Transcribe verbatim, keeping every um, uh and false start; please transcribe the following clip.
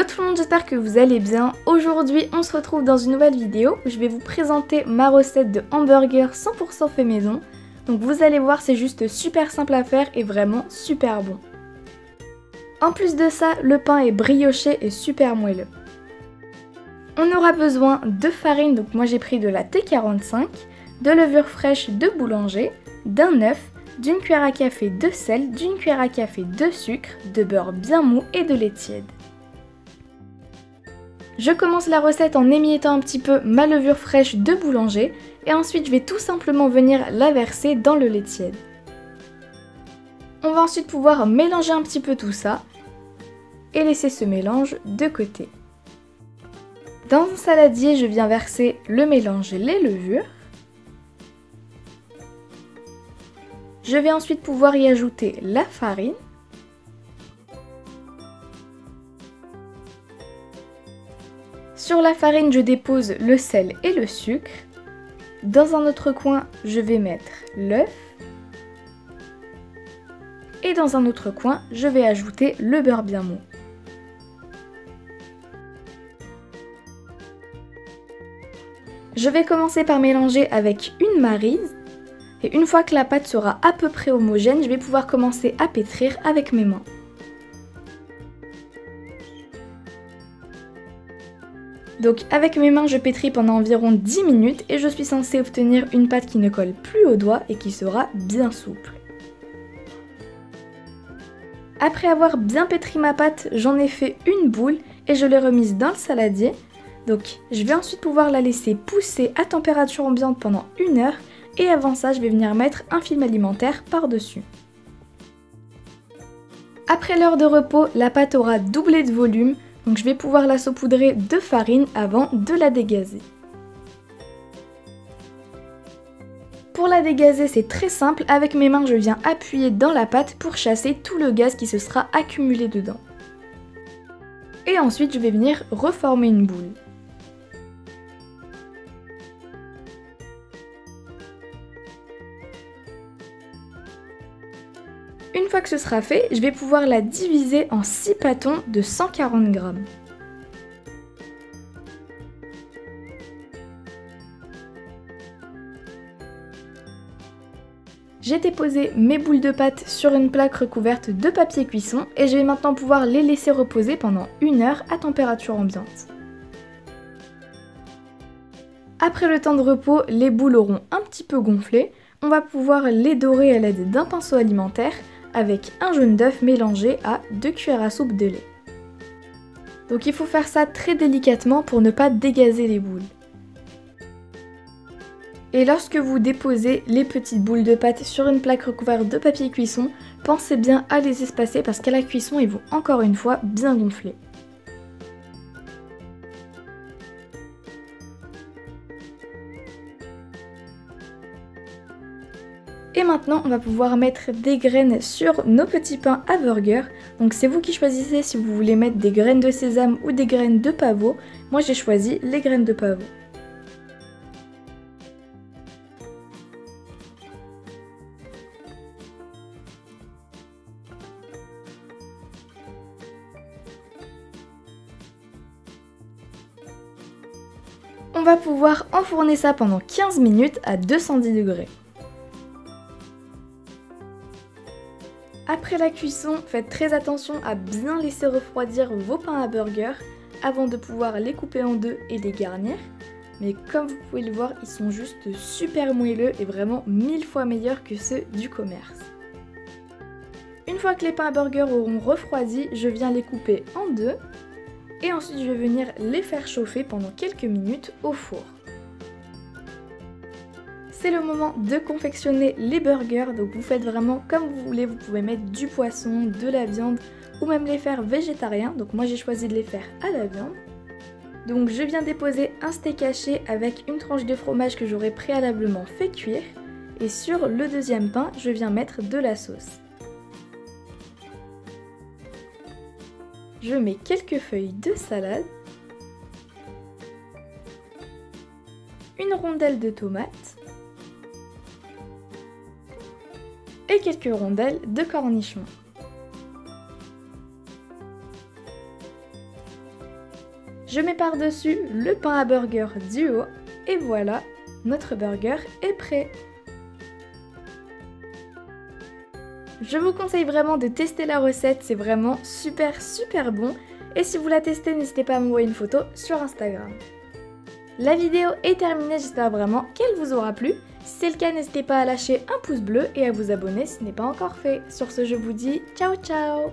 Hello tout le monde, j'espère que vous allez bien. Aujourd'hui on se retrouve dans une nouvelle vidéo où je vais vous présenter ma recette de hamburger cent pour cent fait maison. Donc vous allez voir, c'est juste super simple à faire et vraiment super bon. En plus de ça, le pain est brioché et super moelleux. On aura besoin de farine, donc moi j'ai pris de la T quarante-cinq, de levure fraîche de boulanger, d'un œuf, d'une cuillère à café de sel, d'une cuillère à café de sucre, de beurre bien mou et de lait tiède. Je commence la recette en émiettant un petit peu ma levure fraîche de boulanger et ensuite je vais tout simplement venir la verser dans le lait tiède. On va ensuite pouvoir mélanger un petit peu tout ça et laisser ce mélange de côté. Dans un saladier, je viens verser le mélange et les levures. Je vais ensuite pouvoir y ajouter la farine. Sur la farine, je dépose le sel et le sucre. Dans un autre coin, je vais mettre l'œuf. Et dans un autre coin, je vais ajouter le beurre bien mou. Je vais commencer par mélanger avec une maryse. Et une fois que la pâte sera à peu près homogène, je vais pouvoir commencer à pétrir avec mes mains. Donc avec mes mains, je pétris pendant environ dix minutes et je suis censée obtenir une pâte qui ne colle plus aux doigts et qui sera bien souple. Après avoir bien pétri ma pâte, j'en ai fait une boule et je l'ai remise dans le saladier. Donc je vais ensuite pouvoir la laisser pousser à température ambiante pendant une heure et avant ça, je vais venir mettre un film alimentaire par-dessus. Après l'heure de repos, la pâte aura doublé de volume. Donc je vais pouvoir la saupoudrer de farine avant de la dégazer. Pour la dégazer, c'est très simple, avec mes mains je viens appuyer dans la pâte pour chasser tout le gaz qui se sera accumulé dedans. Et ensuite je vais venir reformer une boule. Une fois que ce sera fait, je vais pouvoir la diviser en six pâtons de cent quarante grammes. J'ai déposé mes boules de pâte sur une plaque recouverte de papier cuisson et je vais maintenant pouvoir les laisser reposer pendant une heure à température ambiante. Après le temps de repos, les boules auront un petit peu gonflé. On va pouvoir les dorer à l'aide d'un pinceau alimentaire avec un jaune d'œuf mélangé à deux cuillères à soupe de lait. Donc il faut faire ça très délicatement pour ne pas dégazer les boules. Et lorsque vous déposez les petites boules de pâte sur une plaque recouverte de papier cuisson, pensez bien à les espacer parce qu'à la cuisson, ils vont encore une fois bien gonfler. Et maintenant, on va pouvoir mettre des graines sur nos petits pains à burger. Donc c'est vous qui choisissez si vous voulez mettre des graines de sésame ou des graines de pavot. Moi, j'ai choisi les graines de pavot. On va pouvoir enfourner ça pendant quinze minutes à deux cent dix degrés. Après la cuisson, faites très attention à bien laisser refroidir vos pains à burger avant de pouvoir les couper en deux et les garnir. Mais comme vous pouvez le voir, ils sont juste super moelleux et vraiment mille fois meilleurs que ceux du commerce. Une fois que les pains à burger auront refroidi, je viens les couper en deux et ensuite je vais venir les faire chauffer pendant quelques minutes au four. C'est le moment de confectionner les burgers, donc vous faites vraiment comme vous voulez, vous pouvez mettre du poisson, de la viande ou même les faire végétariens, donc moi j'ai choisi de les faire à la viande. Donc je viens déposer un steak haché avec une tranche de fromage que j'aurais préalablement fait cuire et sur le deuxième pain je viens mettre de la sauce. Je mets quelques feuilles de salade, une rondelle de tomates, et quelques rondelles de cornichons. Je mets par-dessus le pain à burger du haut et voilà, notre burger est prêt. Je vous conseille vraiment de tester la recette, c'est vraiment super super bon. Et si vous la testez, n'hésitez pas à m'envoyer une photo sur Instagram. La vidéo est terminée, j'espère vraiment qu'elle vous aura plu. Si c'est le cas, n'hésitez pas à lâcher un pouce bleu et à vous abonner si ce n'est pas encore fait. Sur ce, je vous dis ciao ciao!